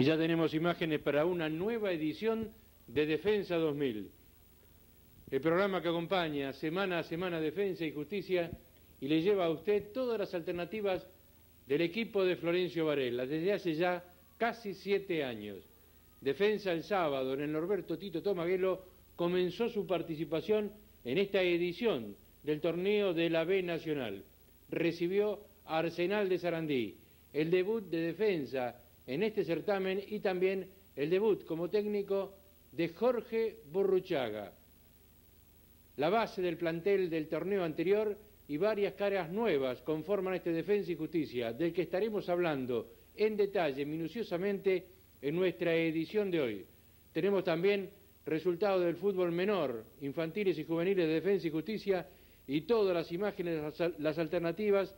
Y ya tenemos imágenes para una nueva edición de Defensa 2000. El programa que acompaña semana a semana Defensa y Justicia y le lleva a usted todas las alternativas del equipo de Florencio Varela desde hace ya casi 7 años. Defensa el sábado en el Norberto Tito Tomaghello comenzó su participación en esta edición del torneo de la B Nacional. Recibió a Arsenal de Sarandí, el debut de Defensa en este certamen y también el debut como técnico de Jorge Burruchaga. La base del plantel del torneo anterior y varias caras nuevas conforman este Defensa y Justicia, del que estaremos hablando en detalle, minuciosamente, en nuestra edición de hoy. Tenemos también resultados del fútbol menor, infantiles y juveniles de Defensa y Justicia y todas las imágenes, las alternativas,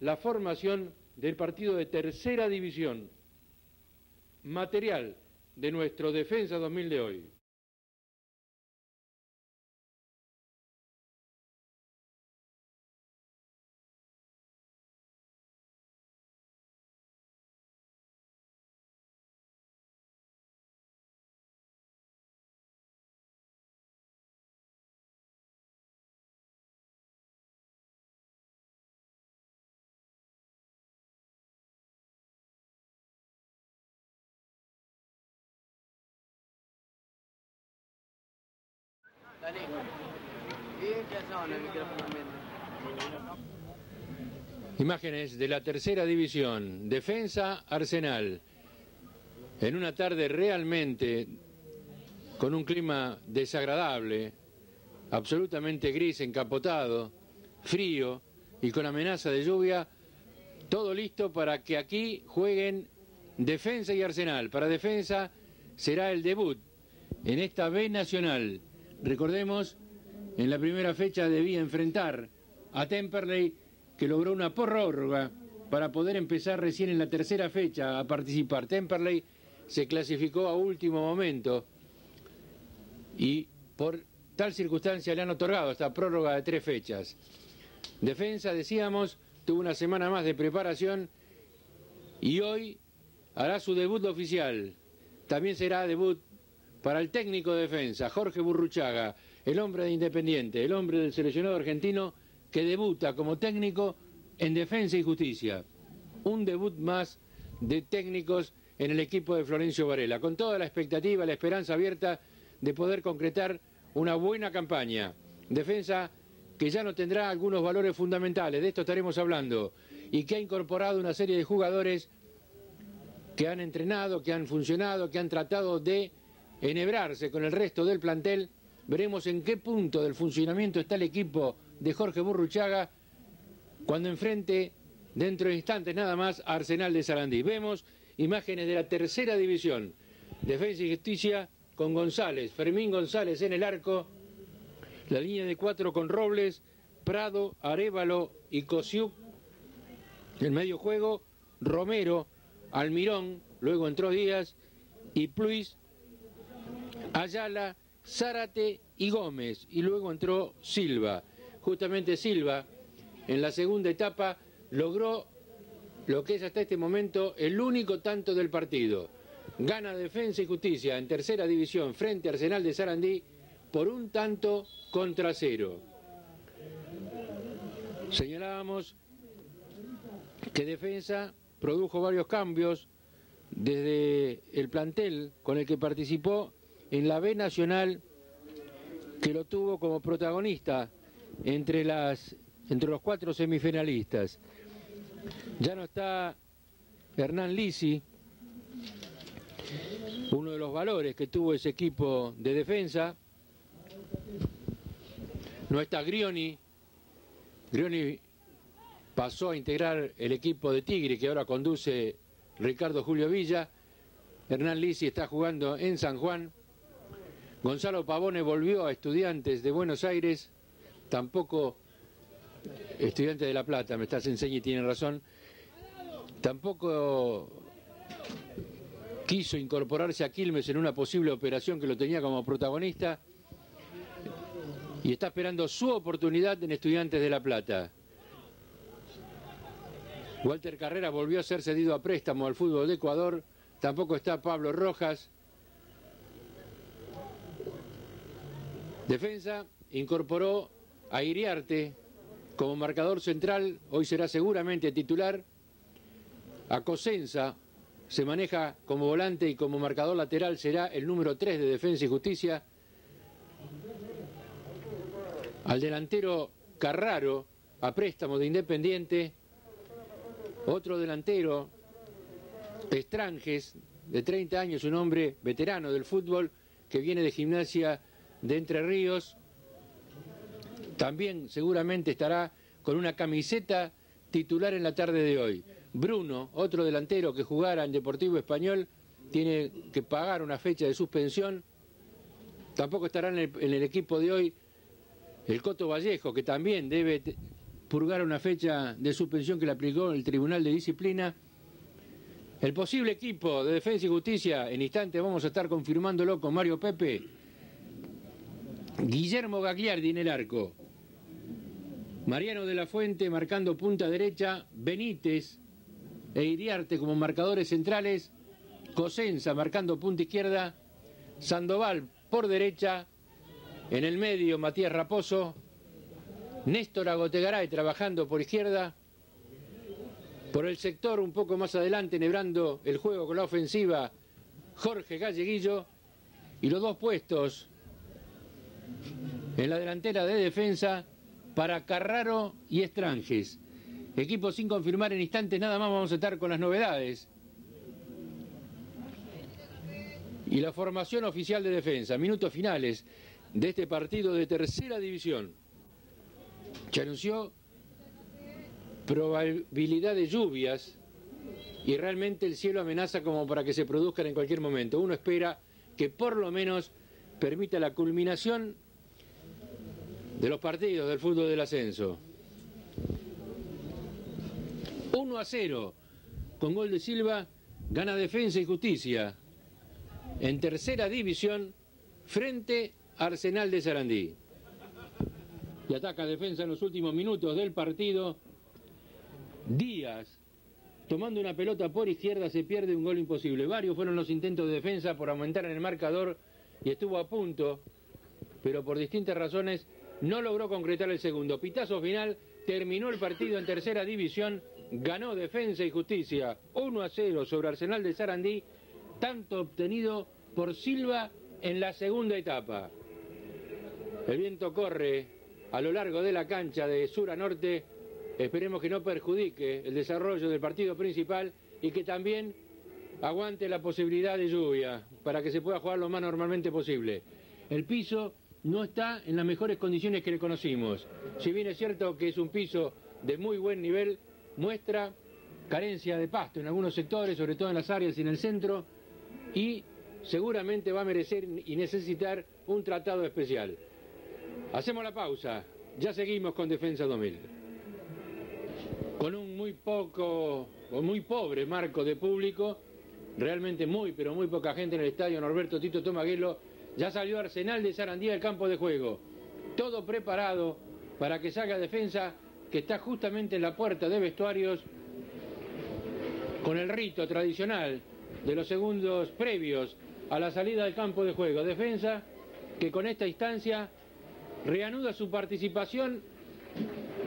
la formación del partido de tercera división. Material de nuestro Defensa 2000 de hoy. Imágenes de la tercera división, Defensa Arsenal, en una tarde realmente con un clima desagradable, absolutamente gris, encapotado, frío y con amenaza de lluvia, todo listo para que aquí jueguen Defensa y Arsenal. Para Defensa será el debut en esta B Nacional. Recordemos, en la primera fecha debía enfrentar a Temperley, que logró una prórroga para poder empezar recién en la tercera fecha a participar. Temperley se clasificó a último momento y por tal circunstancia le han otorgado esta prórroga de 3 fechas. Defensa, decíamos, tuvo una semana más de preparación y hoy hará su debut oficial. También será debut para el técnico de Defensa, Jorge Burruchaga, el hombre de Independiente, el hombre del seleccionado argentino que debuta como técnico en Defensa y Justicia. Un debut más de técnicos en el equipo de Florencio Varela, con toda la expectativa, la esperanza abierta de poder concretar una buena campaña. Defensa que ya no tendrá algunos valores fundamentales, de esto estaremos hablando, y que ha incorporado una serie de jugadores que han entrenado, que han funcionado, que han tratado de enhebrarse con el resto del plantel. Veremos en qué punto del funcionamiento está el equipo de Jorge Burruchaga cuando enfrente, dentro de instantes nada más, a Arsenal de Sarandí. Vemos imágenes de la tercera división, Defensa y Justicia con González, Fermín González en el arco, la línea de 4 con Robles, Prado, Arévalo y Kosiuk, el medio juego, Romero, Almirón, luego entró Díaz y Pluis, Ayala, Zárate y Gómez, y luego entró Silva. Justamente Silva, en la segunda etapa, logró lo que es hasta este momento el único tanto del partido. Gana Defensa y Justicia en tercera división frente a Arsenal de Sarandí por 1-0. Señalábamos que Defensa produjo varios cambios desde el plantel con el que participó en la B Nacional, que lo tuvo como protagonista entre los 4 semifinalistas. Ya no está Hernán Lisi, uno de los valores que tuvo ese equipo de Defensa. No está Grioni. Grioni pasó a integrar el equipo de Tigre, que ahora conduce Ricardo Julio Villa. Hernán Lisi está jugando en San Juan. Gonzalo Pavone volvió a Estudiantes de Buenos Aires, tampoco Estudiantes de La Plata, me estás enseñando y tienen razón, tampoco quiso incorporarse a Quilmes en una posible operación que lo tenía como protagonista y está esperando su oportunidad en Estudiantes de La Plata. Walter Carrera volvió a ser cedido a préstamo al fútbol de Ecuador Tampoco está Pablo Rojas. Defensa incorporó a Iriarte como marcador central, hoy será seguramente titular. A Cosenza se maneja como volante y como marcador lateral será el número 3 de Defensa y Justicia. Al delantero Carraro, a préstamo de Independiente. Otro delantero, Estranges, de 30 años, un hombre veterano del fútbol que viene de Gimnasia de Entre Ríos. También seguramente estará con una camiseta titular en la tarde de hoy. Bruno, otro delantero que jugara en Deportivo Español, tiene que pagar una fecha de suspensión. Tampoco estará en el equipo de hoy el Coto Vallejo, que también debe purgar una fecha de suspensión que le aplicó el Tribunal de Disciplina. El posible equipo de Defensa y Justicia, en instante vamos a estar confirmándolo con Mario Pepe. Guillermo Gagliardi en el arco. Mariano de la Fuente marcando punta derecha. Benítez e Iriarte como marcadores centrales. Cosenza marcando punta izquierda. Sandoval por derecha. En el medio Matías Raposo. Néstor Agotegaray trabajando por izquierda. Por el sector un poco más adelante, nebrando el juego con la ofensiva, Jorge Galleguillo. Y los dos puestos en la delantera de Defensa para Carraro y Estranges. Equipo sin confirmar en instantes, nada más vamos a estar con las novedades. Y la formación oficial de Defensa, minutos finales de este partido de tercera división. Se anunció probabilidad de lluvias y realmente el cielo amenaza como para que se produzcan en cualquier momento. Uno espera que por lo menos permita la culminación de los partidos del fútbol del ascenso. 1-0, con gol de Silva, gana Defensa y Justicia en tercera división frente a Arsenal de Sarandí. Y ataca Defensa en los últimos minutos del partido. Díaz, tomando una pelota por izquierda, se pierde un gol imposible. Varios fueron los intentos de Defensa por aumentar en el marcador y estuvo a punto, pero por distintas razones no logró concretar el segundo. Pitazo final, terminó el partido en tercera división, ganó Defensa y Justicia 1-0 sobre Arsenal de Sarandí, tanto obtenido por Silva en la segunda etapa. El viento corre a lo largo de la cancha de sur a norte, esperemos que no perjudique el desarrollo del partido principal y que también aguante la posibilidad de lluvia para que se pueda jugar lo más normalmente posible. El piso no está en las mejores condiciones que le conocimos. Si bien es cierto que es un piso de muy buen nivel, muestra carencia de pasto en algunos sectores, sobre todo en las áreas y en el centro, y seguramente va a merecer y necesitar un tratado especial. Hacemos la pausa, ya seguimos con Defensa 2000. Con un muy pobre marco de público, realmente pero muy poca gente en el estadio Norberto Tito Tomaghello, ya salió Arsenal de Sarandí del campo de juego. Todo preparado para que salga Defensa, que está justamente en la puerta de vestuarios, con el rito tradicional de los segundos previos a la salida del campo de juego. Defensa, que con esta instancia reanuda su participación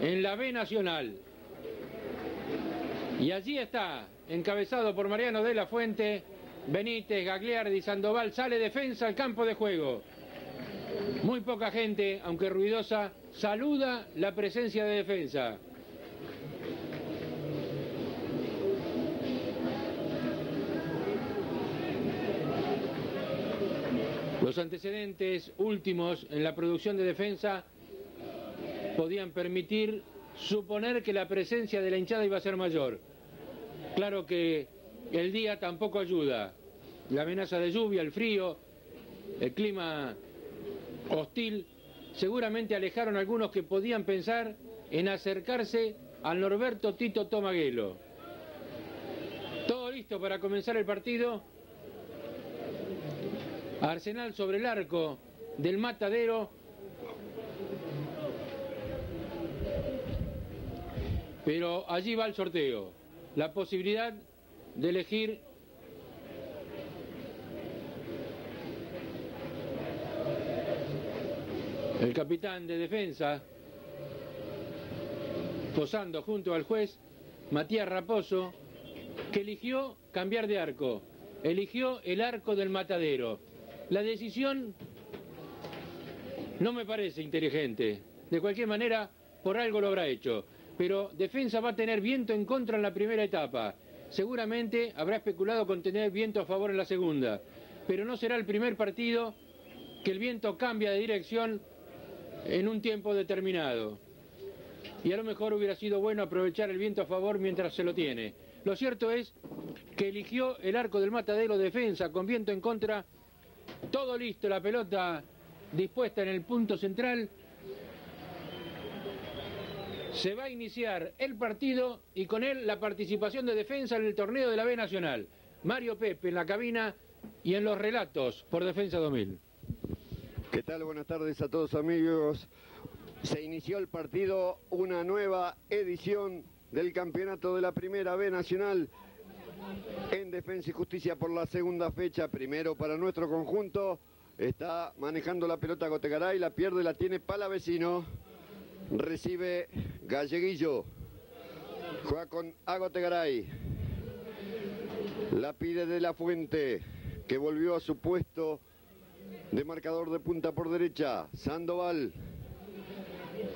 en la B Nacional. Y allí está, encabezado por Mariano de la Fuente, Benítez, Gagliardi, Sandoval. Sale Defensa al campo de juego. Muy poca gente, aunque ruidosa, saluda la presencia de Defensa. Los antecedentes últimos en la producción de Defensa podían permitir suponer que la presencia de la hinchada iba a ser mayor. Claro que el día tampoco ayuda. La amenaza de lluvia, el frío, el clima hostil, seguramente alejaron a algunos que podían pensar en acercarse al Norberto Tito Tomaghello. Todo listo para comenzar el partido. Arsenal sobre el arco del Matadero. Pero allí va el sorteo. La posibilidad de elegir El capitán de Defensa, posando junto al juez, Matías Raposo, que eligió cambiar de arco, eligió el arco del Matadero. La decisión no me parece inteligente, de cualquier manera por algo lo habrá hecho, pero Defensa va a tener viento en contra en la primera etapa, seguramente habrá especulado con tener viento a favor en la segunda, pero no será el primer partido que el viento cambia de dirección en un tiempo determinado. Y a lo mejor hubiera sido bueno aprovechar el viento a favor mientras se lo tiene. Lo cierto es que eligió el arco del Matadero Defensa con viento en contra, todo listo, la pelota dispuesta en el punto central. Se va a iniciar el partido y con él la participación de Defensa en el torneo de la B Nacional. Mario Pepe en la cabina y en los relatos por Defensa 2000. ¿Qué tal? Buenas tardes a todos, amigos. Se inició el partido, una nueva edición del campeonato de la Primera B Nacional en Defensa y Justicia por la segunda fecha. Primero para nuestro conjunto, está manejando la pelota Gotegaray, la pierde, la tiene Palavecino, recibe Galleguillo, juega con Agotegaray, la pide De La Fuente, que volvió a su puesto de marcador de punta por derecha. Sandoval,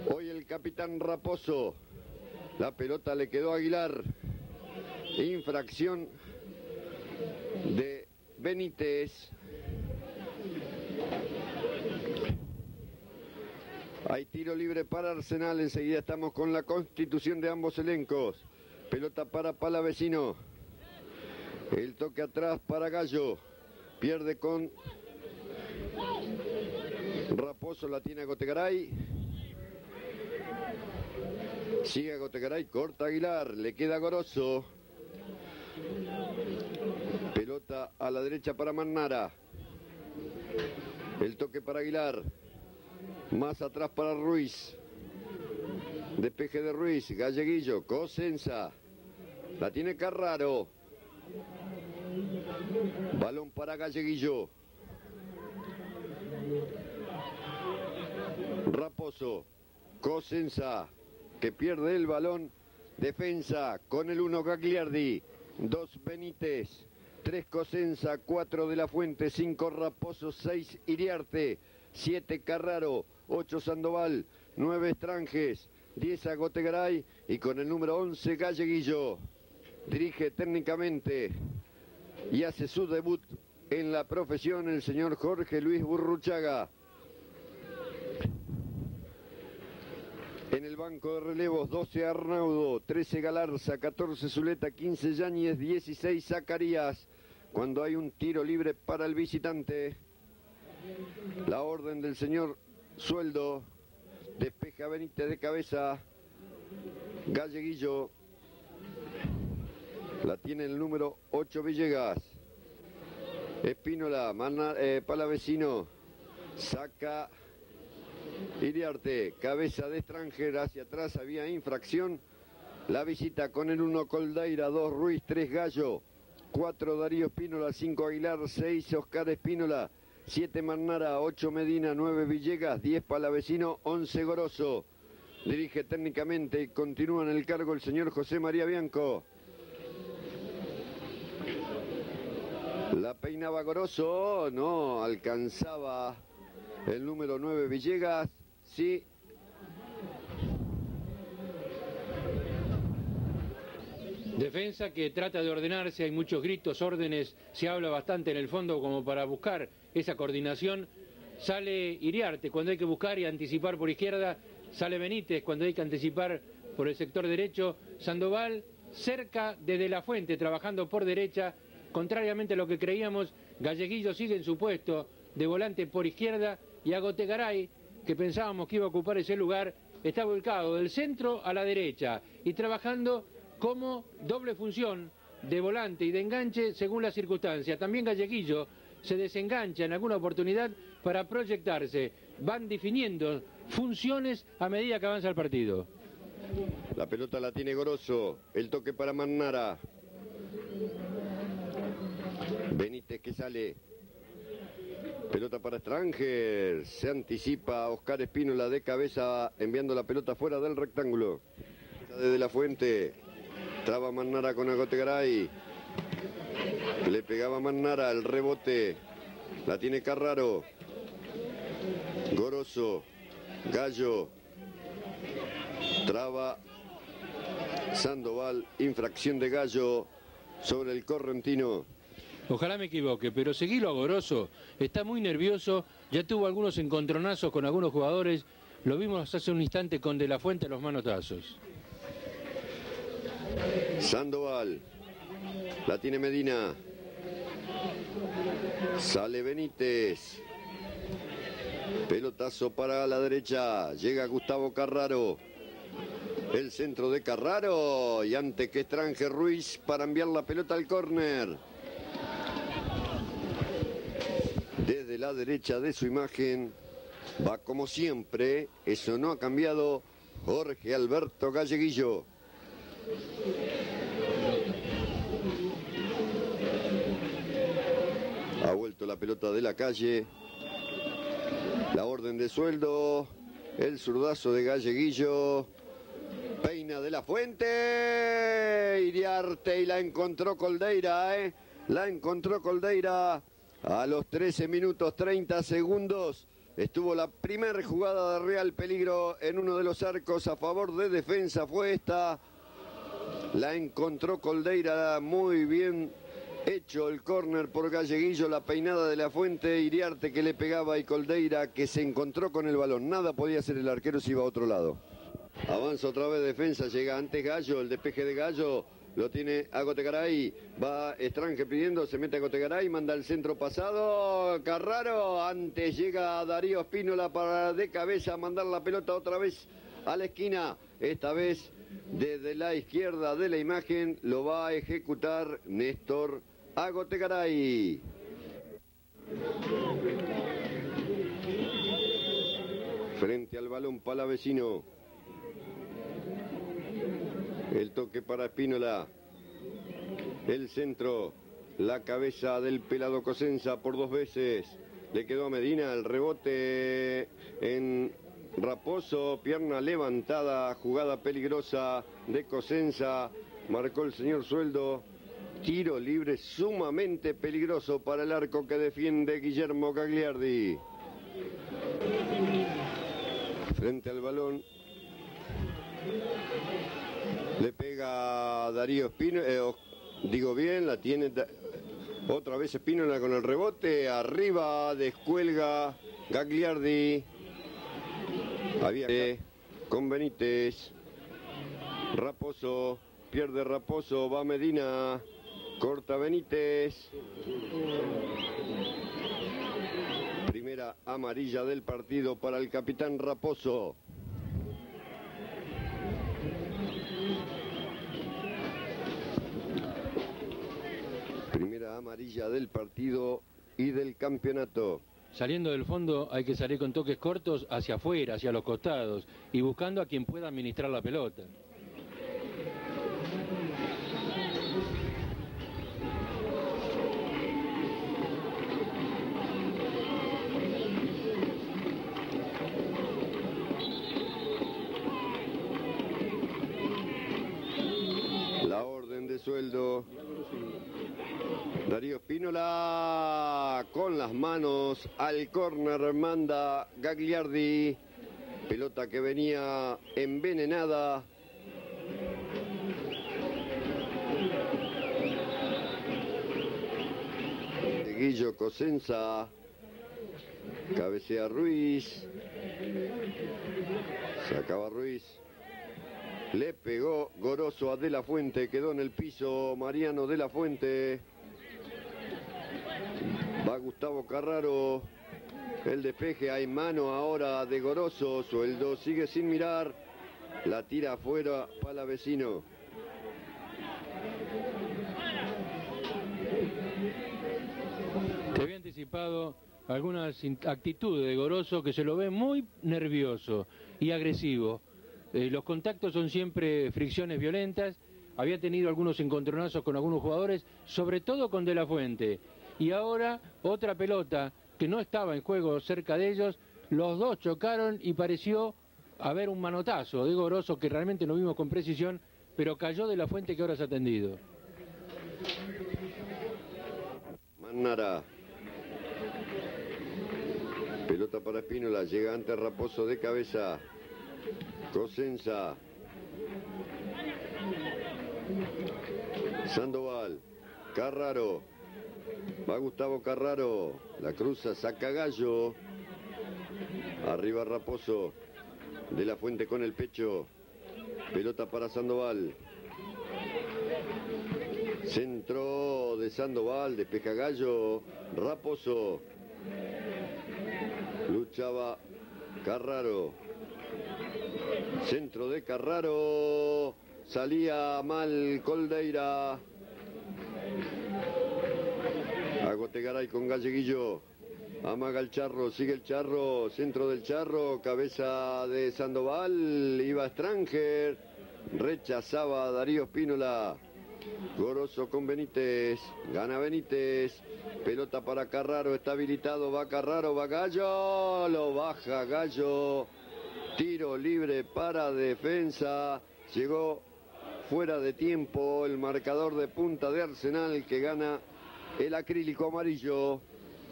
hoy el capitán Raposo, la pelota le quedó a Aguilar, infracción de Benítez. Hay tiro libre para Arsenal, enseguida estamos con la constitución de ambos elencos. Pelota para Palavecino, el toque atrás para Gallo, pierde con Raposo, la tiene Gotegaray, sigue Gotegaray, corta Aguilar, le queda Goroso, pelota a la derecha para Manara, el toque para Aguilar, más atrás para Ruiz, despeje de Ruiz, Galleguillo, Cosenza, la tiene Carraro, balón para Galleguillo, Raposo, Cosenza, que pierde el balón. Defensa con el 1 Gagliardi, 2 Benítez, 3 Cosenza, 4 De La Fuente, 5 Raposo, 6 Iriarte, 7 Carraro, 8 Sandoval, 9 Estranges, 10 Agotegaray y con el número 11 Galleguillo. Dirige técnicamente y hace su debut en la profesión el señor Jorge Luis Burruchaga. En el banco de relevos, 12 Arnaudo, 13 Galarza, 14 Zuleta, 15 Yáñez, 16 Zacarías. Cuando hay un tiro libre para el visitante, la orden del señor Sueldo, despeja Benítez de cabeza, Galleguillo, la tiene el número 8 Villegas, Espínola, Palavecino, saca Iriarte, cabeza de extranjera hacia atrás, había infracción. La visita con el 1 Coldeira, 2 Ruiz, 3 Gallo, 4 Darío Espínola, 5 Aguilar, 6 Oscar Espínola, 7 Manara, 8 Medina, 9 Villegas, 10 Palavecino, 11 Goroso. Dirige técnicamente y continúa en el cargo el señor José María Bianco. La peinaba Goroso, no alcanzaba el número 9 Villegas, sí. Defensa que trata de ordenarse, hay muchos gritos, órdenes, se habla bastante en el fondo como para buscar esa coordinación. Sale Iriarte cuando hay que buscar y anticipar por izquierda, sale Benítez cuando hay que anticipar por el sector derecho, Sandoval cerca de De La Fuente trabajando por derecha, contrariamente a lo que creíamos, Galleguillo sigue en su puesto de volante por izquierda y Agotegaray, que pensábamos que iba a ocupar ese lugar, está volcado del centro a la derecha y trabajando como doble función de volante y de enganche según las circunstancias. También Galleguillo se desengancha en alguna oportunidad para proyectarse. Van definiendo funciones a medida que avanza el partido. La pelota la tiene Goroso, el toque para Manara. Benítez que sale. Pelota para Stranger. Se anticipa Oscar Espínola de cabeza, enviando la pelota fuera del rectángulo. Desde la fuente. Traba Manara con Agotegaray. Le pegaba Manara, el rebote. La tiene Carraro. Goroso. Gallo. Traba Sandoval. Infracción de Gallo sobre el correntino. Ojalá me equivoque, pero seguilo a Goroso. Está muy nervioso. Ya tuvo algunos encontronazos con algunos jugadores. Lo vimos hace un instante con De La Fuente en los manotazos. Sandoval. La tiene Medina. Sale Benítez. Pelotazo para la derecha. Llega Gustavo Carraro. El centro de Carraro. Y antes que Stranger Ruiz para enviar la pelota al córner. Desde la derecha de su imagen. Va como siempre. Eso no ha cambiado. Jorge Alberto Galleguillo. Ha vuelto la pelota de la calle. La orden de sueldo. El zurdazo de Galleguillo. Peina De La Fuente. Iriarte y la encontró Coldeira. La encontró Coldeira. A los 13 minutos 30 segundos. Estuvo la primera jugada de real peligro en uno de los arcos a favor de Defensa. Fue esta. La encontró Coldeira. Muy bien hecho el córner por Galleguillo, la peinada de La Fuente, Iriarte que le pegaba y Coldeira que se encontró con el balón. Nada podía hacer el arquero si iba a otro lado. Avanza otra vez Defensa, llega antes Gallo, el despeje de Gallo, lo tiene Agotegaray, va Strange pidiendo, se mete Agotegaray, manda el centro pasado, Carraro, antes llega Darío Espínola para de cabeza mandar la pelota otra vez a la esquina, esta vez desde la izquierda de la imagen lo va a ejecutar Néstor Agotegaray. Frente al balón Palavecino. El toque para Espínola. El centro. La cabeza del pelado Cosenza por dos veces. Le quedó a Medina el rebote en Raposo. Pierna levantada. Jugada peligrosa de Cosenza. Marcó el señor Sueldo. Tiro libre sumamente peligroso para el arco que defiende Guillermo Gagliardi. Frente al balón. Le pega Darío Espínola. Digo bien, la tiene otra vez Espínola con el rebote. Arriba, descuelga Gagliardi. Había con Benítez. Raposo. Pierde Raposo. Va Medina. Corta Benítez. Primera amarilla del partido para el capitán Raposo. Primera amarilla del partido y del campeonato. Saliendo del fondo hay que salir con toques cortos hacia afuera, hacia los costados y buscando a quien pueda administrar la pelota. Sueldo. Darío Espínola con las manos al córner manda Gagliardi. Pelota que venía envenenada. Guillo Cosenza. Cabecea Ruiz. Sacaba Ruiz. Le pegó Goroso a De La Fuente, quedó en el piso Mariano De La Fuente. Va Gustavo Carraro, el despeje, hay mano ahora de Goroso, Sueldo sigue sin mirar, la tira afuera Palavecino. Te había anticipado algunas actitudes de Goroso que se lo ve muy nervioso y agresivo. Los contactos son siempre fricciones violentas, había tenido algunos encontronazos con algunos jugadores, sobre todo con De La Fuente. Y ahora otra pelota que no estaba en juego cerca de ellos, los dos chocaron y pareció haber un manotazo de Goroso, que realmente no vimos con precisión, pero cayó de la fuente que ahora se ha tendido. Manara. Pelota para Espínola, llega ante Raposo de cabeza. Cosenza. Sandoval. Carraro. Va Gustavo Carraro. La cruza, saca Gallo. Arriba Raposo. De la Fuente con el pecho. Pelota para Sandoval. Centro de Sandoval, despeja Gallo. Raposo. Luchaba Carraro. Centro de Carraro. Salía mal Coldeira. Agotegaray con Galleguillo. Amaga el Charro, sigue el Charro, centro del Charro, cabeza de Sandoval, iba Stranger, rechazaba a Darío Espínola, Goroso con Benítez, gana Benítez, pelota para Carraro, está habilitado, va Carraro, va Gallo, lo baja Gallo, tiro libre para Defensa, llegó fuera de tiempo el marcador de punta de Arsenal que gana el acrílico amarillo.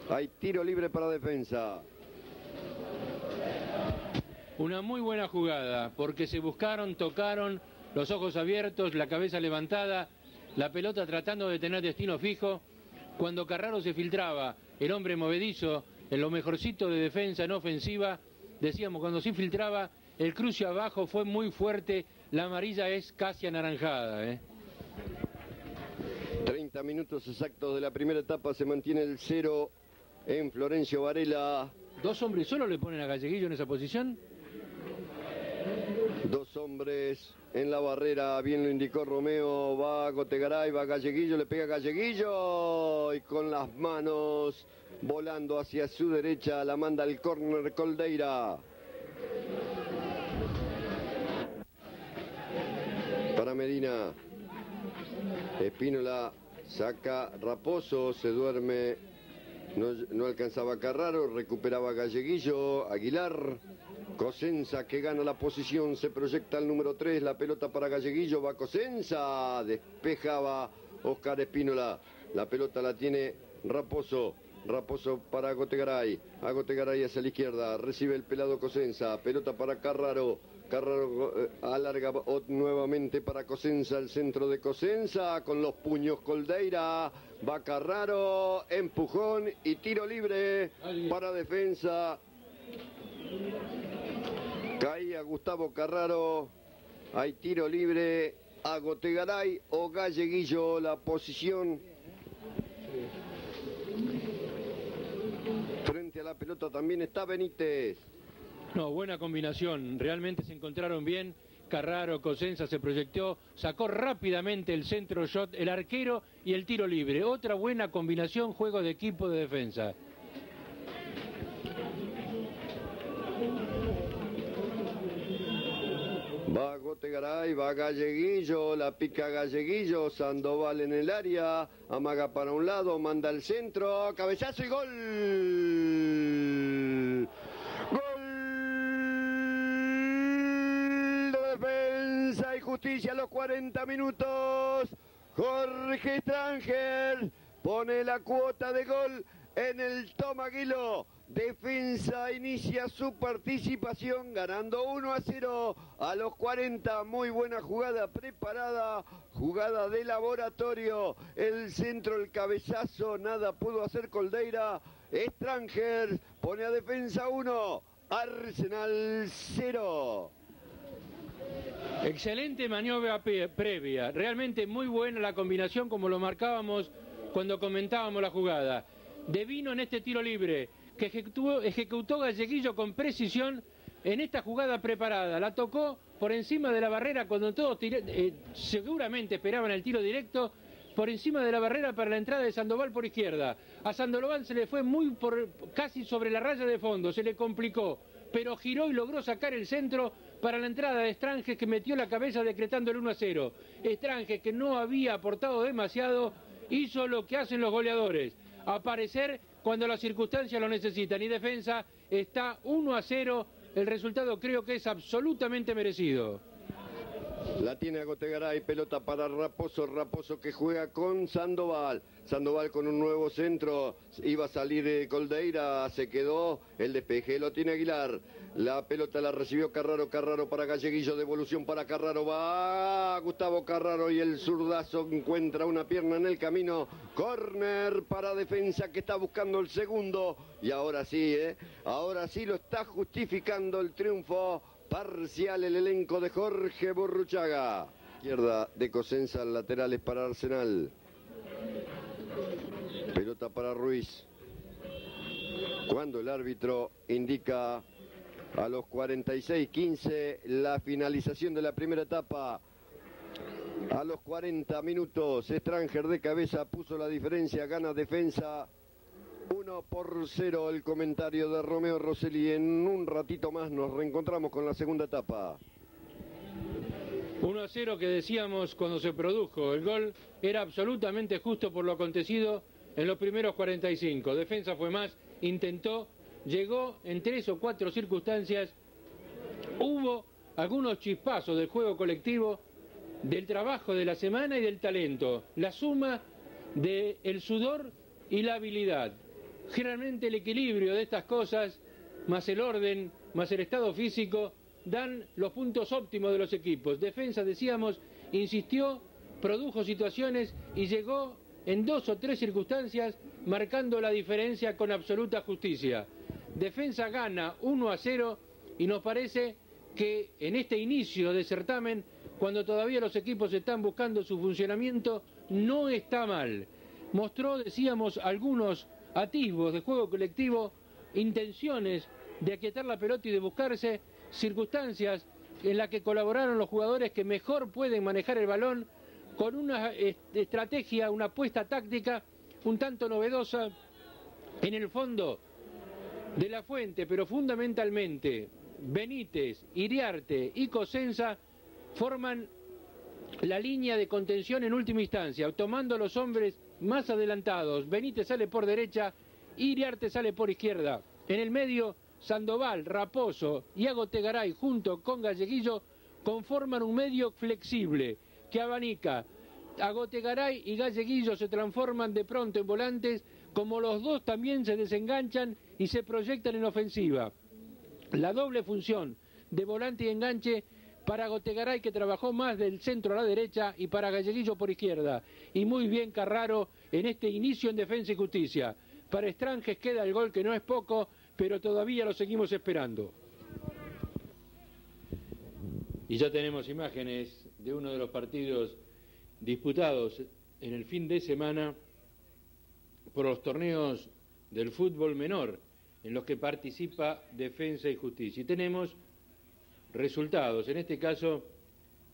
Hay tiro libre para Defensa. Una muy buena jugada, porque se buscaron, tocaron, los ojos abiertos, la cabeza levantada, la pelota tratando de tener destino fijo. Cuando Carraro se filtraba, el hombre movedizo, en lo mejorcito de Defensa, no ofensiva, decíamos, cuando se filtraba, el cruce abajo fue muy fuerte, la amarilla es casi anaranjada, ¿eh? 30 minutos exactos de la primera etapa, se mantiene el 0 en Florencio Varela. ¿Dos hombres solo le ponen a Galleguillo en esa posición? Dos hombres en la barrera, bien lo indicó Romeo, va Gotegaray, va Galleguillo, le pega Galleguillo y con las manos volando hacia su derecha, la manda al córner Coldeira. Para Medina, Espínola saca Raposo, se duerme. No alcanzaba Carraro, recuperaba Galleguillo, Aguilar, Cosenza que gana la posición, se proyecta al número 3, la pelota para Galleguillo, va Cosenza, despejaba Oscar Espínola, la pelota la tiene Raposo, Raposo para Agotegaray, Agotegaray hacia la izquierda, recibe el pelado Cosenza, pelota para Carraro, Carraro alarga nuevamente para Cosenza, el centro de Cosenza, con los puños Coldeira, va Carraro, empujón y tiro libre para Defensa. Caía Gustavo Carraro, hay tiro libre, Agotegaray o Galleguillo, la posición. Frente a la pelota también está Benítez. No, buena combinación, realmente se encontraron bien, Carraro, Cosenza se proyectó, sacó rápidamente el centro shot, el arquero y el tiro libre. Otra buena combinación, juego de equipo de Defensa. Va Gotegaray, va Galleguillo, la pica Galleguillo, Sandoval en el área, amaga para un lado, manda al centro, cabezazo y gol. Defensa y Justicia a los 40 minutos. Jorge Stranger pone la cuota de gol en el Tomaghello. Defensa inicia su participación ganando 1-0 a los 40. Muy buena jugada preparada, jugada de laboratorio. El centro, el cabezazo, nada pudo hacer Coldeira. Stranger pone a Defensa 1, Arsenal 0. Excelente maniobra previa, realmente muy buena la combinación como lo marcábamos cuando comentábamos la jugada. Devino en este tiro libre que ejecutó Galleguillo con precisión en esta jugada preparada. La tocó por encima de la barrera cuando todos seguramente esperaban el tiro directo, por encima de la barrera para la entrada de Sandoval por izquierda. A Sandoval se le fue casi sobre la raya de fondo, se le complicó, pero giró y logró sacar el centro para la entrada de Stranges, que metió la cabeza decretando el 1-0. Stranges, que no había aportado demasiado, hizo lo que hacen los goleadores, aparecer cuando las circunstancias lo necesitan. Y Defensa está 1-0. El resultado creo que es absolutamente merecido. La tiene Agotegaray, pelota para Raposo, Raposo que juega con Sandoval. Sandoval con un nuevo centro, iba a salir Coldeira, se quedó, el despeje lo tiene Aguilar. La pelota la recibió Carraro, Carraro para Galleguillo, devolución para Carraro, va Gustavo Carraro y el zurdazo encuentra una pierna en el camino. Córner para Defensa que está buscando el segundo y ahora sí lo está justificando el triunfo parcial el elenco de Jorge Burruchaga. Izquierda de Cosenza, laterales para Arsenal. Pelota para Ruiz. Cuando el árbitro indica a los 46:15 la finalización de la primera etapa. A los 40 minutos, Stranger de cabeza puso la diferencia, gana Defensa 1-0, el comentario de Romeo Roselli. En un ratito más nos reencontramos con la segunda etapa. 1-0 que decíamos cuando se produjo el gol, era absolutamente justo por lo acontecido en los primeros 45. Defensa fue más, intentó, llegó en 3 o 4 circunstancias. Hubo algunos chispazos del juego colectivo, del trabajo de la semana y del talento. La suma del sudor y la habilidad. Generalmente el equilibrio de estas cosas, más el orden, más el estado físico, dan los puntos óptimos de los equipos. Defensa, decíamos, insistió, produjo situaciones y llegó en 2 o 3 circunstancias, marcando la diferencia con absoluta justicia. Defensa gana 1-0 y nos parece que en este inicio de certamen, cuando todavía los equipos están buscando su funcionamiento, no está mal. Mostró, decíamos, algunos atisbos de juego colectivo, intenciones de aquietar la pelota y de buscarse, circunstancias en las que colaboraron los jugadores que mejor pueden manejar el balón, con una estrategia, una apuesta táctica un tanto novedosa en el fondo de la fuente, pero fundamentalmente Benítez, Iriarte y Cosenza forman la línea de contención en última instancia, tomando a los hombres más adelantados. Benítez sale por derecha, Iriarte sale por izquierda. En el medio, Sandoval, Raposo y Agotegaray, junto con Galleguillo, conforman un medio flexible que abanica. Agotegaray y Galleguillo se transforman de pronto en volantes, como los dos también se desenganchan y se proyectan en ofensiva. La doble función de volante y enganche para Agotegaray, que trabajó más del centro a la derecha, y para Galleguillo por izquierda. Y muy bien Carraro en este inicio en Defensa y Justicia. Para Estranges queda el gol, que no es poco, pero todavía lo seguimos esperando. Y ya tenemos imágenes de uno de los partidos disputados en el fin de semana por los torneos del fútbol menor en los que participa Defensa y Justicia. Y tenemos resultados, en este caso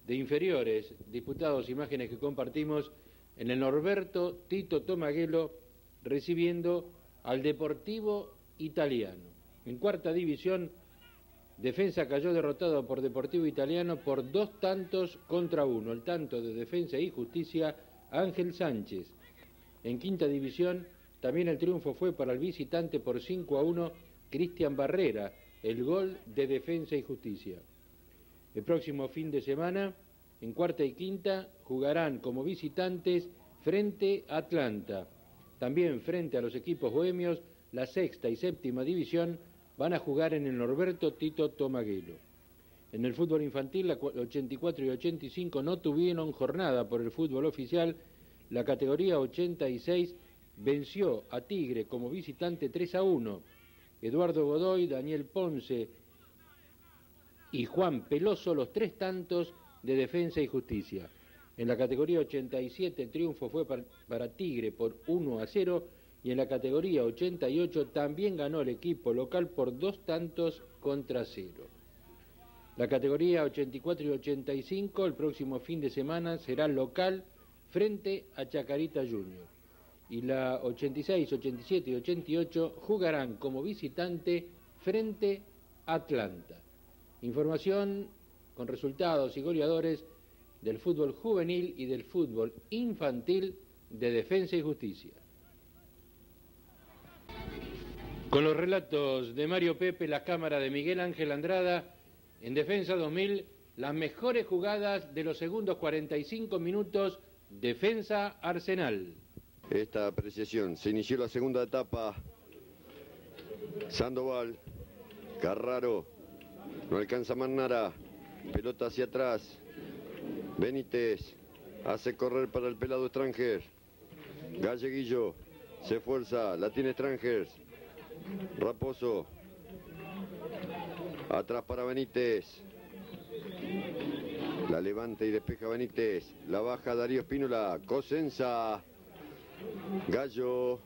de inferiores, disputados, imágenes que compartimos en el Norberto Tito Tomaghello recibiendo al Deportivo Italiano. En cuarta división, Defensa cayó derrotado por Deportivo Italiano por 2 tantos contra 1. El tanto de Defensa y Justicia, Ángel Sánchez. En quinta división, también el triunfo fue para el visitante por 5-1, Cristian Barrera, el gol de Defensa y Justicia. El próximo fin de semana, en cuarta y quinta, jugarán como visitantes frente a Atlanta. También frente a los equipos bohemios, la sexta y séptima división van a jugar en el Norberto Tito Tomaghello. En el fútbol infantil, la 84 y 85 no tuvieron jornada por el fútbol oficial. La categoría 86 venció a Tigre como visitante 3-1. Eduardo Godoy, Daniel Ponce y Juan Peloso, los 3 tantos de Defensa y Justicia. En la categoría 87 el triunfo fue para Tigre por 1-0 y en la categoría 88 también ganó el equipo local por 2 tantos contra 0. La categoría 84 y 85 el próximo fin de semana será local frente a Chacarita Juniors. Y la 86, 87 y 88 jugarán como visitante frente a Atlanta. Información con resultados y goleadores del fútbol juvenil y del fútbol infantil de Defensa y Justicia. Con los relatos de Mario Pepe, la cámara de Miguel Ángel Andrada, en Defensa 2000, las mejores jugadas de los segundos 45 minutos, Defensa Arsenal. Esta apreciación, se inició la segunda etapa, Sandoval, Carraro, no alcanza Manara, pelota hacia atrás, Benítez, hace correr para el pelado Stranger, Galleguillo, se esfuerza, la tiene Stranger, Raposo, atrás para Benítez, la levanta y despeja Benítez, la baja Darío Espínola, Cosenza, Gallo,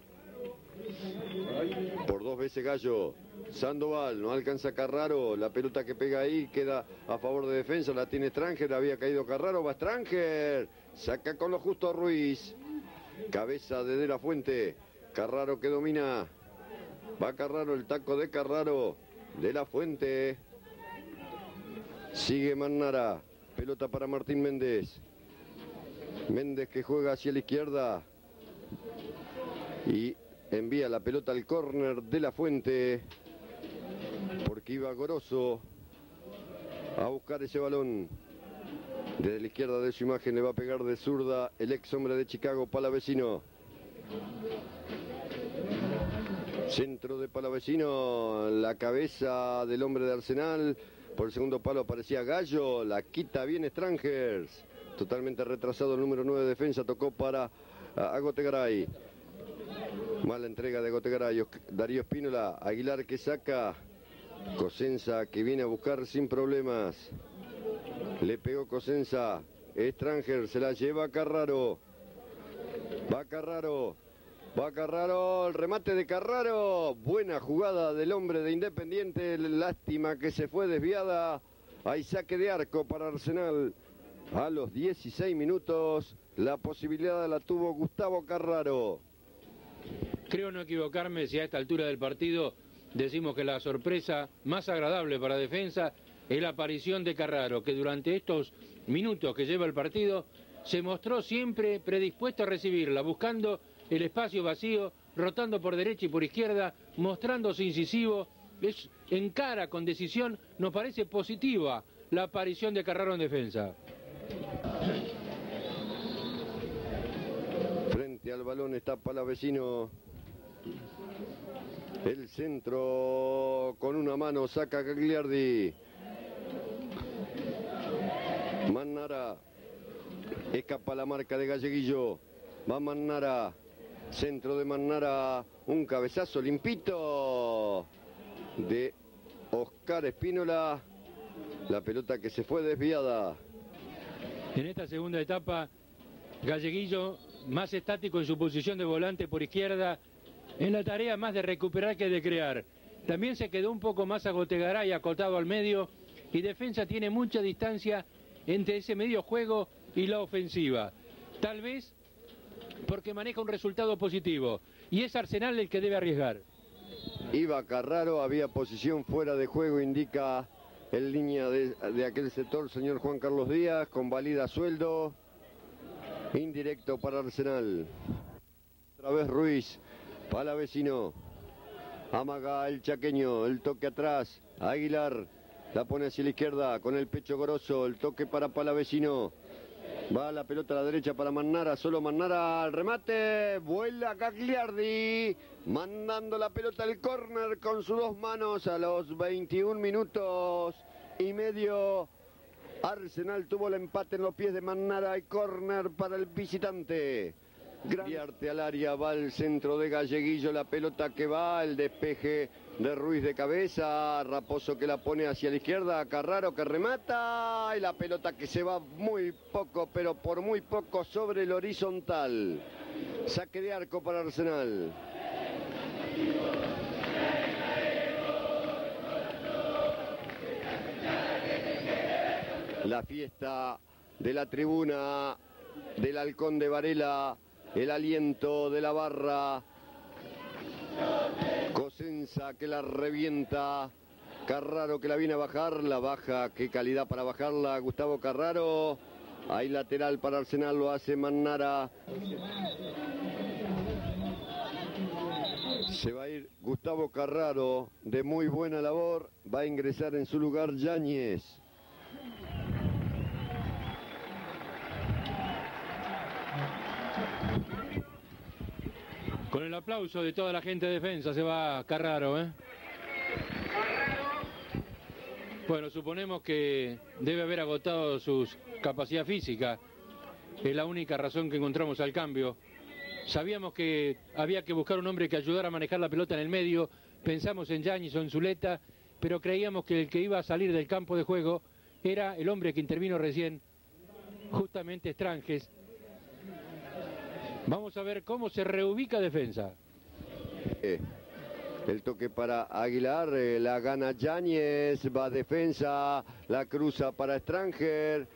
por dos veces Gallo, Sandoval, no alcanza Carraro, la pelota que pega ahí queda a favor de Defensa, la tiene Stranger, había caído Carraro, va Stranger, saca con lo justo a Ruiz, cabeza de la Fuente, Carraro que domina, va Carraro, el taco de Carraro, de la Fuente, sigue Manara, pelota para Martín Méndez, Méndez que juega hacia la izquierda y envía la pelota al córner de la Fuente porque iba Goroso a buscar ese balón. Desde la izquierda de su imagen le va a pegar de zurda el ex hombre de Chicago, Palavecino. Centro de Palavecino, la cabeza del hombre de Arsenal. Por el segundo palo aparecía Gallo, la quita bien Strangers. Totalmente retrasado el número 9 de Defensa, tocó para Agotegaray. Mala entrega de Agotegaray, Darío Espínola, Aguilar que saca, Cosenza que viene a buscar sin problemas. Le pegó Cosenza, Stranger se la lleva Carraro. Va Carraro. Va Carraro, el remate de Carraro, buena jugada del hombre de Independiente, lástima que se fue desviada, hay saque de arco para Arsenal, a los 16 minutos la posibilidad la tuvo Gustavo Carraro. Creo no equivocarme si a esta altura del partido decimos que la sorpresa más agradable para Defensa es la aparición de Carraro, que durante estos minutos que lleva el partido se mostró siempre predispuesto a recibirla, buscando el espacio vacío, rotando por derecha y por izquierda, mostrándose incisivo, encara con decisión, nos parece positiva la aparición de Carraro en Defensa. Frente al balón está Palavecino, el centro con una mano saca Gagliardi, Manara, escapa la marca de Galleguillo, va Manara, centro de Manara, un cabezazo limpito de Oscar Espínola, la pelota que se fue desviada. En esta segunda etapa, Galleguillo más estático en su posición de volante por izquierda, en la tarea más de recuperar que de crear. También se quedó un poco más Agotegaray acotado al medio y Defensa tiene mucha distancia entre ese medio juego y la ofensiva. Tal vez porque maneja un resultado positivo y es Arsenal el que debe arriesgar. Iba Carraro, había posición fuera de juego, indica en línea de aquel sector señor Juan Carlos Díaz, convalida sueldo, indirecto para Arsenal. Otra vez Ruiz, Palavecino, amaga el chaqueño, el toque atrás, Aguilar, la pone hacia la izquierda con el pecho grosso, el toque para Palavecino. Va la pelota a la derecha para Manara, solo Manara al remate, vuela Gagliardi, mandando la pelota al córner con sus dos manos a los 21 minutos y medio. Arsenal tuvo el empate en los pies de Manara y córner para el visitante. Gagliardi al área, va el centro de Galleguillo, la pelota que va, el despeje de Ruiz de cabeza, Raposo que la pone hacia la izquierda, Carraro que remata y la pelota que se va muy poco, pero por muy poco sobre el horizontal. Saque de arco para Arsenal. La fiesta de la tribuna del Halcón de Varela, el aliento de la barra. Cosenza que la revienta, Carraro que la viene a bajar, la baja, qué calidad para bajarla, Gustavo Carraro, hay lateral para Arsenal, lo hace Manara. Se va a ir Gustavo Carraro, de muy buena labor. Va a ingresar en su lugar Yáñez. Con el aplauso de toda la gente de Defensa se va Carraro, ¿eh? Bueno, suponemos que debe haber agotado sus capacidad física. Es la única razón que encontramos al cambio. Sabíamos que había que buscar un hombre que ayudara a manejar la pelota en el medio. Pensamos en Yáñez o en Zuleta, pero creíamos que el que iba a salir del campo de juego era el hombre que intervino recién, justamente Estranges. Vamos a ver cómo se reubica Defensa. El toque para Aguilar, la gana Yáñez, va Defensa, la cruza para Stranger,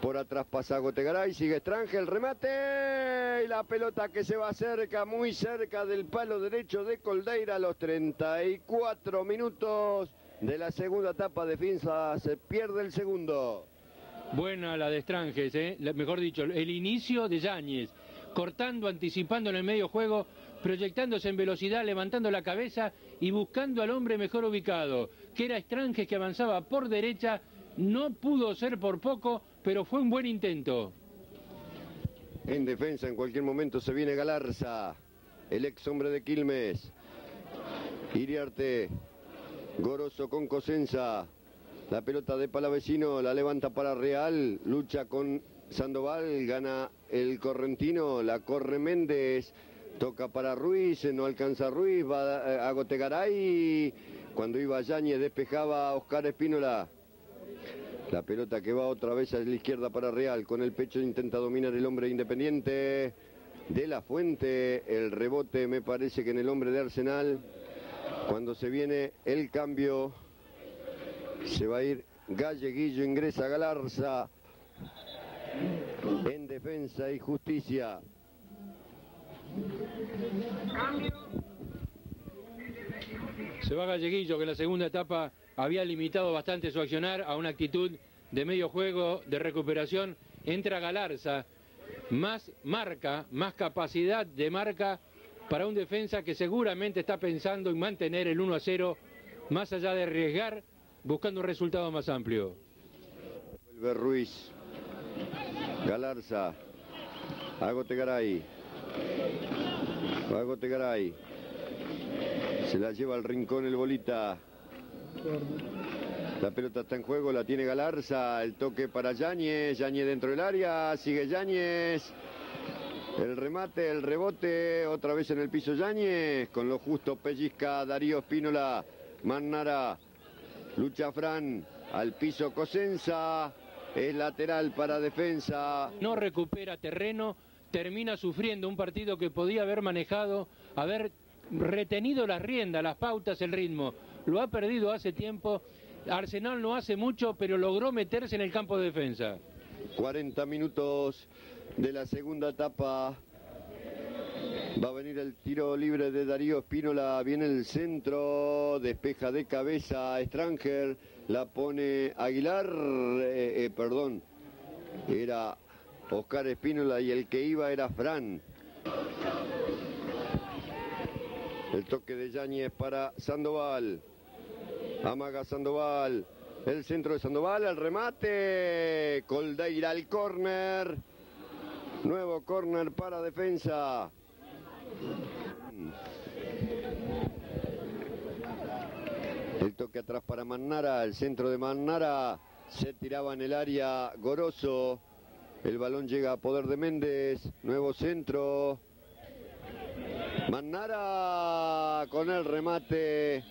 por atrás pasa Gotegaray, sigue Stranger, remate, y la pelota que se va cerca, muy cerca del palo derecho de Coldeira. A los 34 minutos de la segunda etapa, Defensa se pierde el segundo. Buena la de Stranger, mejor dicho, el inicio de Yáñez, cortando, anticipando en el medio juego, proyectándose en velocidad, levantando la cabeza y buscando al hombre mejor ubicado, que era Estranges, que avanzaba por derecha. No pudo ser por poco, pero fue un buen intento. En Defensa, en cualquier momento se viene Galarza, el ex hombre de Quilmes. Iriarte, Goroso con Cosenza, la pelota de Palavecino, la levanta para Real, lucha con Sandoval, gana el correntino, la corre Méndez. Toca para Ruiz, no alcanza Ruiz, va a Gotegaray. Cuando iba Yáñez despejaba a Oscar Espínola. La pelota que va otra vez a la izquierda para Real. Con el pecho intenta dominar el hombre Independiente. De la Fuente, el rebote me parece que en el hombre de Arsenal. Cuando se viene el cambio, se va a ir Galleguillo, ingresa Galarza. En Defensa y Justicia. Se va Galleguillo, que en la segunda etapa había limitado bastante su accionar a una actitud de medio juego, de recuperación. Entra Galarza, más marca, más capacidad de marca para un Defensa que seguramente está pensando en mantener el 1-0, más allá de arriesgar, buscando un resultado más amplio. Vuelve Ruiz, Galarza, Agotegaray. Va Gotegaray, se la lleva al rincón el Bolita. La pelota está en juego, la tiene Galarza, el toque para Yáñez, Yáñez dentro del área, sigue Yáñez, el remate, el rebote, otra vez en el piso Yáñez, con lo justo pellizca Darío Espínola, Manara, lucha Fran, al piso Cosenza, es lateral para Defensa. No recupera terreno. Termina sufriendo un partido que podía haber manejado, haber retenido las riendas, las pautas, el ritmo. Lo ha perdido hace tiempo. Arsenal no hace mucho, pero logró meterse en el campo de Defensa. 40 minutos de la segunda etapa. Va a venir el tiro libre de Darío Espínola, viene el centro, despeja de cabeza Stranger, la pone Aguilar, perdón, era Oscar Espínola y el que iba era Fran. El toque de Yáñez para Sandoval. Amaga Sandoval. El centro de Sandoval, el remate. Coldeira al córner. Nuevo córner para Defensa. El toque atrás para Manara. El centro de Manara. Se tiraba en el área Goroso. El balón llega a poder de Méndez, nuevo centro. Manara con el remate.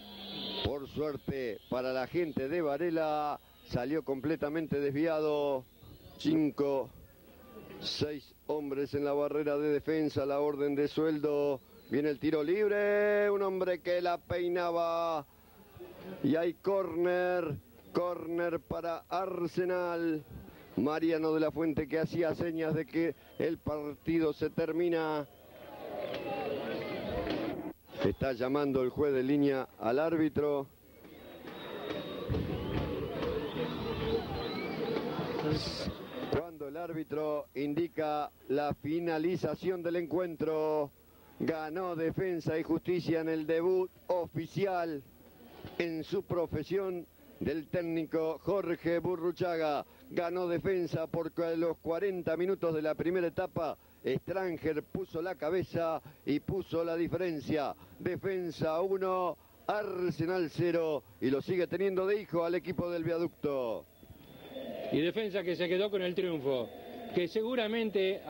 Por suerte para la gente de Varela, salió completamente desviado. 5, 6 hombres en la barrera de Defensa, la orden de sueldo. Viene el tiro libre, un hombre que la peinaba. Y hay córner, córner para Arsenal. Mariano de la Fuente, que hacía señas de que el partido se termina. Está llamando el juez de línea al árbitro. Cuando el árbitro indica la finalización del encuentro, Ganó Defensa y Justicia en el debut oficial en su profesión del técnico Jorge Burruchaga. Ganó Defensa porque a los 40 minutos de la primera etapa Stranger puso la cabeza y puso la diferencia. Defensa 1, Arsenal 0, y lo sigue teniendo de hijo al equipo del viaducto. Y Defensa que se quedó con el triunfo, que seguramente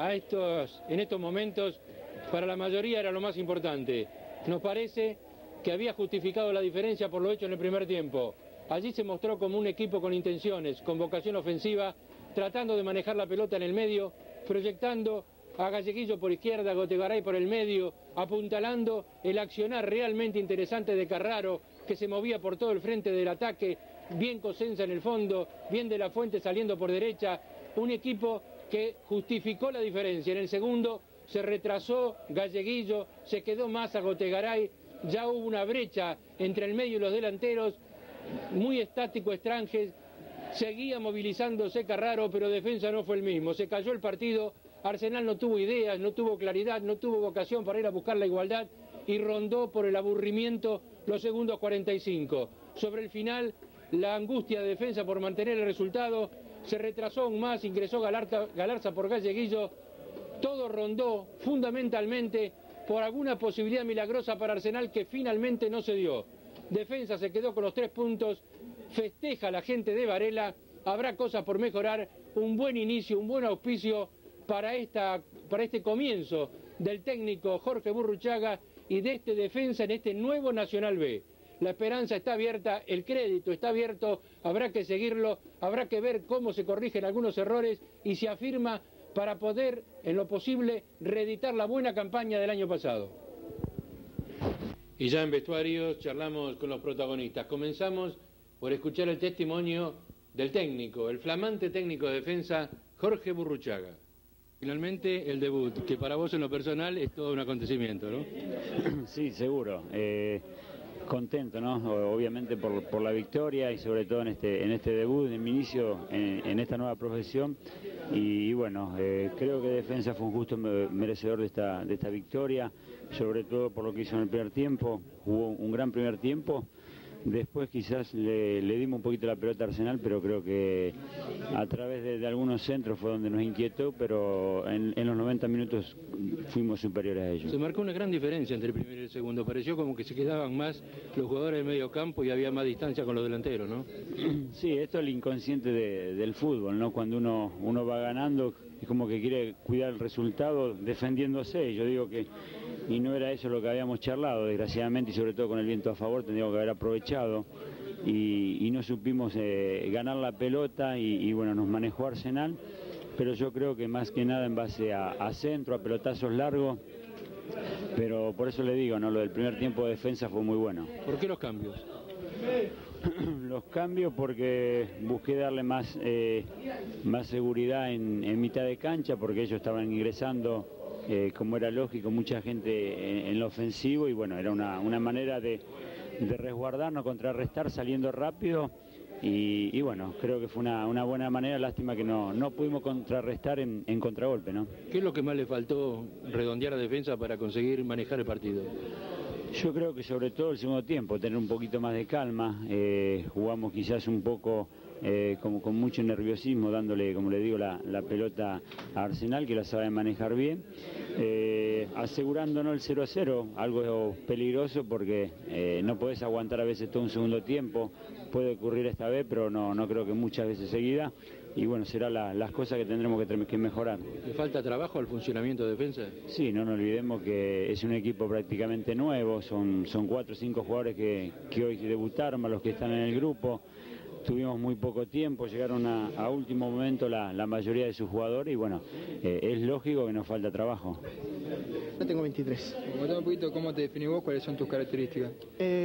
en estos momentos para la mayoría era lo más importante. Nos parece que había justificado la diferencia por lo hecho en el primer tiempo. Allí se mostró como un equipo con intenciones, con vocación ofensiva, tratando de manejar la pelota en el medio, proyectando a Galleguillo por izquierda, a Gotegaray por el medio, apuntalando el accionar realmente interesante de Carraro, que se movía por todo el frente del ataque, bien Cosenza en el fondo, bien De La Fuente saliendo por derecha. Un equipo que justificó la diferencia. En el segundo se retrasó Galleguillo, se quedó más a Gotegaray, ya hubo una brecha entre el medio y los delanteros, muy estático Estranges, seguía movilizándose Carraro, pero Defensa no fue el mismo, se cayó el partido. Arsenal no tuvo ideas, no tuvo claridad, no tuvo vocación para ir a buscar la igualdad y rondó por el aburrimiento los segundos 45. Sobre el final, la angustia de Defensa por mantener el resultado, se retrasó aún más, ingresó Galarza por Galleguillo, todo rondó fundamentalmente por alguna posibilidad milagrosa para Arsenal que finalmente no se dio. Defensa se quedó con los 3 puntos, festeja la gente de Varela, habrá cosas por mejorar, un buen inicio, un buen auspicio para este comienzo del técnico Jorge Burruchaga y de este Defensa en este nuevo Nacional B. La esperanza está abierta, el crédito está abierto, habrá que seguirlo, habrá que ver cómo se corrigen algunos errores y se afirma para poder, en lo posible, reeditar la buena campaña del año pasado. Y ya en vestuarios charlamos con los protagonistas. Comenzamos por escuchar el testimonio del técnico, el flamante técnico de Defensa, Jorge Burruchaga. Finalmente el debut, que para vos en lo personal es todo un acontecimiento, ¿no? Sí, seguro. Contento, ¿no? Obviamente por la victoria y sobre todo en este debut, en mi inicio, en esta nueva profesión. Y bueno, creo que Defensa fue un justo merecedor de esta victoria, sobre todo por lo que hizo en el primer tiempo. Hubo un gran primer tiempo. Después quizás le dimos un poquito la pelota a Arsenal, pero creo que a través de algunos centros fue donde nos inquietó, pero en los 90 minutos fuimos superiores a ellos. Se marcó una gran diferencia entre el primero y el segundo, pareció como que se quedaban más los jugadores del medio campo y había más distancia con los delanteros, ¿no? Sí, esto es el inconsciente del fútbol, ¿no? Cuando uno va ganando es como que quiere cuidar el resultado defendiéndose, yo digo que... Y no era eso lo que habíamos charlado, desgraciadamente, y sobre todo con el viento a favor tendríamos que haber aprovechado. Y no supimos ganar la pelota y bueno, nos manejó Arsenal. Pero yo creo que más que nada en base a centro, a pelotazos largos. Pero por eso le digo, ¿no? Lo del primer tiempo de Defensa fue muy bueno. ¿Por qué los cambios? Los cambios porque busqué darle más seguridad en mitad de cancha, porque ellos estaban ingresando... como era lógico, mucha gente en lo ofensivo y bueno, era una manera de resguardarnos, contrarrestar saliendo rápido y bueno, creo que fue una buena manera, lástima que no pudimos contrarrestar en contragolpe, ¿no? ¿Qué es lo que más le faltó redondear a Defensa para conseguir manejar el partido? Yo creo que sobre todo el segundo tiempo, tener un poquito más de calma, jugamos quizás un poco... con mucho nerviosismo, dándole, como le digo, la pelota a Arsenal, que la sabe manejar bien, asegurándonos el 0-0, algo peligroso porque no podés aguantar a veces todo un segundo tiempo, puede ocurrir esta vez, pero no creo que muchas veces seguida, y bueno, serán las cosas que tendremos que mejorar. ¿Le falta trabajo al funcionamiento de Defensa? Sí, no nos olvidemos que es un equipo prácticamente nuevo, son 4 o 5 jugadores que hoy debutaron, más los que están en el grupo. Tuvimos muy poco tiempo, llegaron a último momento la mayoría de sus jugadores y bueno, es lógico que nos falta trabajo. Yo tengo 23. Contame un poquito cómo te definís vos, cuáles son tus características.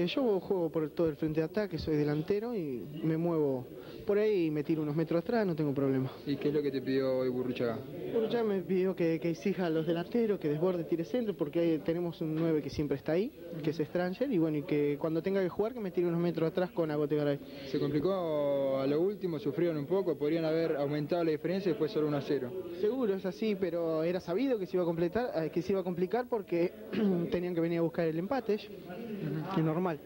Yo juego por todo el frente de ataque, soy delantero y me muevo por ahí me tiro unos metros atrás, no tengo problema. ¿Y qué es lo que te pidió hoy Burruchaga? Burruchaga me pidió que exija a los delanteros, que desborde, tire centro, porque tenemos un 9 que siempre está ahí, que es Stranger, y bueno, y que cuando tenga que jugar que me tire unos metros atrás con Agotegaray. ¿Se complicó a lo último? ¿Sufrieron un poco? ¿Podrían haber aumentado la diferencia y fue solo 1-0? Seguro, es así, pero era sabido que se iba a completar, que se iba a complicar porque tenían que venir a buscar el empate, es normal.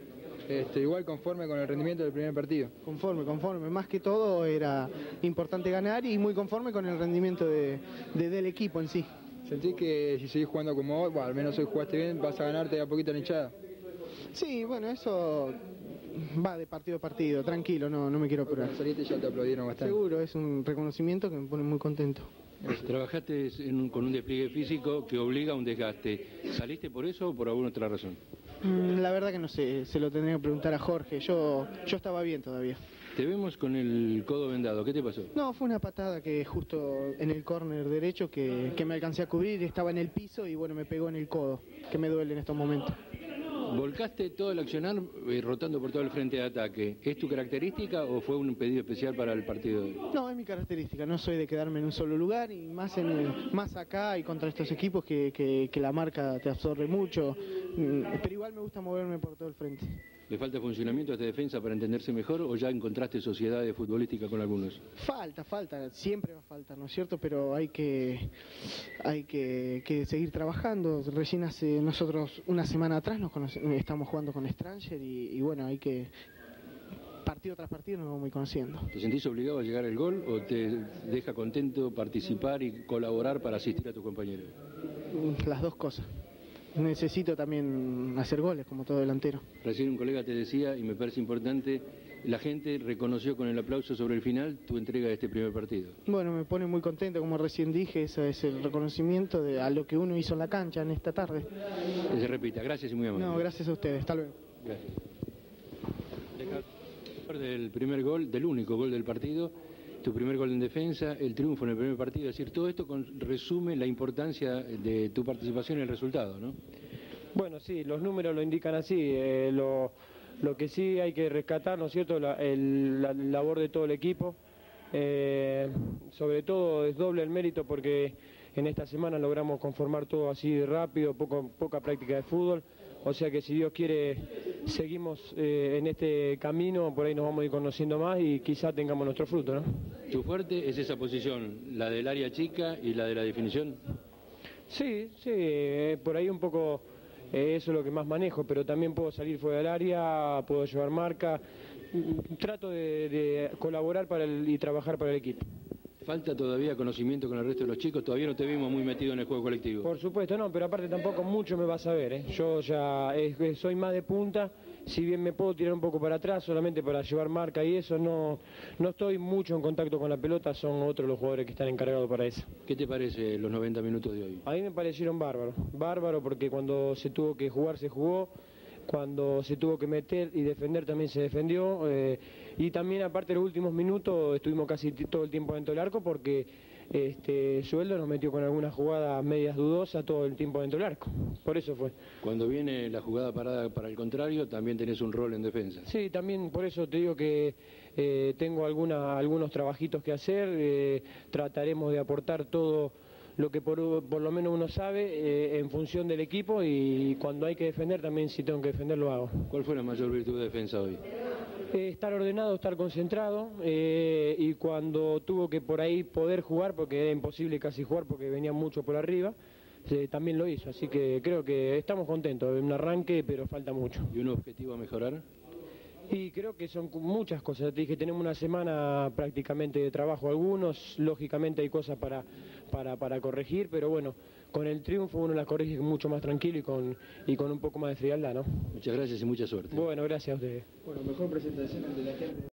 Igual conforme con el rendimiento del primer partido. Conforme. Más que todo era importante ganar y muy conforme con el rendimiento del equipo en sí. ¿Sentís que si seguís jugando como hoy, bueno, al menos hoy jugaste bien, vas a ganarte de a poquito en hinchada? Sí, bueno, eso va de partido a partido, tranquilo, no me quiero apurar. Cuando saliste ya te aplaudieron bastante. Seguro, es un reconocimiento que me pone muy contento. Trabajaste con un despliegue físico que obliga a un desgaste. ¿Saliste por eso o por alguna otra razón? La verdad que no sé, se lo tendría que preguntar a Jorge. Yo estaba bien todavía. Te vemos con el codo vendado, ¿qué te pasó? No, fue una patada que justo en el córner derecho que me alcancé a cubrir, estaba en el piso y bueno, me pegó en el codo, que me duele en estos momentos. Volcaste todo el accionar rotando por todo el frente de ataque. ¿Es tu característica o fue un pedido especial para el partido de hoy? No, es mi característica. No soy de quedarme en un solo lugar y más acá y contra estos equipos que la marca te absorbe mucho. Pero igual me gusta moverme por todo el frente. ¿Le falta funcionamiento a esta defensa para entenderse mejor o ya encontraste sociedades futbolísticas con algunos? Falta. Siempre va a faltar, ¿no es cierto? Pero hay que seguir trabajando. Recién hace nosotros una semana atrás nos conocimos. Estamos jugando con Stranger y bueno, hay que partido tras partido nos vamos muy conociendo. ¿Te sentís obligado a llegar al gol o te deja contento participar y colaborar para asistir a tus compañeros? Las dos cosas. Necesito también hacer goles como todo delantero. Recién un colega te decía, y me parece importante, la gente reconoció con el aplauso sobre el final tu entrega de este primer partido. Bueno, me pone muy contento, como recién dije, ese es el reconocimiento a lo que uno hizo en la cancha en esta tarde. Que se repita, gracias y muy amable. No, gracias a ustedes, hasta luego. Gracias. Del primer gol, del único gol del partido, tu primer gol en defensa, el triunfo en el primer partido, es decir, todo esto resume la importancia de tu participación en el resultado, ¿no? Bueno, sí, los números lo indican así, Lo que sí hay que rescatar, ¿no es cierto?, la labor de todo el equipo. Sobre todo es doble el mérito porque en esta semana logramos conformar todo así rápido, poca práctica de fútbol. O sea que si Dios quiere seguimos en este camino, por ahí nos vamos a ir conociendo más y quizá tengamos nuestro fruto, ¿no? ¿Tu fuerte es esa posición, la del área chica y la de la definición? Sí, por ahí un poco. Eso es lo que más manejo, pero también puedo salir fuera del área, puedo llevar marca. Trato de colaborar y trabajar para el equipo. ¿Falta todavía conocimiento con el resto de los chicos? Todavía no te vimos muy metido en el juego colectivo. Por supuesto, no, pero aparte tampoco mucho me vas a ver, ¿eh? Yo ya soy más de punta, si bien me puedo tirar un poco para atrás solamente para llevar marca y eso, no estoy mucho en contacto con la pelota, son otros los jugadores que están encargados para eso. ¿Qué te parece los 90 minutos de hoy? A mí me parecieron bárbaros porque cuando se tuvo que jugar se jugó, cuando se tuvo que meter y defender también se defendió y también aparte de los últimos minutos estuvimos casi todo el tiempo dentro del arco porque Sueldo nos metió con algunas jugadas medias dudosas todo el tiempo dentro del arco, por eso fue. Cuando viene la jugada parada para el contrario también tenés un rol en defensa. Sí, también por eso te digo que tengo algunos trabajitos que hacer, trataremos de aportar todo lo que por lo menos uno sabe en función del equipo y cuando hay que defender también, si tengo que defender, lo hago. ¿Cuál fue la mayor virtud de defensa hoy? Estar ordenado, estar concentrado y cuando tuvo que por ahí poder jugar, porque era imposible casi jugar porque venía mucho por arriba, también lo hizo, así que creo que estamos contentos, un arranque pero falta mucho. ¿Y un objetivo a mejorar? Y creo que son muchas cosas, te dije, tenemos una semana prácticamente de trabajo algunos, lógicamente hay cosas para corregir, pero bueno, con el triunfo uno las corrige mucho más tranquilo y con un poco más de frialdad, ¿no? Muchas gracias y mucha suerte. Bueno, gracias a ustedes. Bueno, mejor presentación de la gente.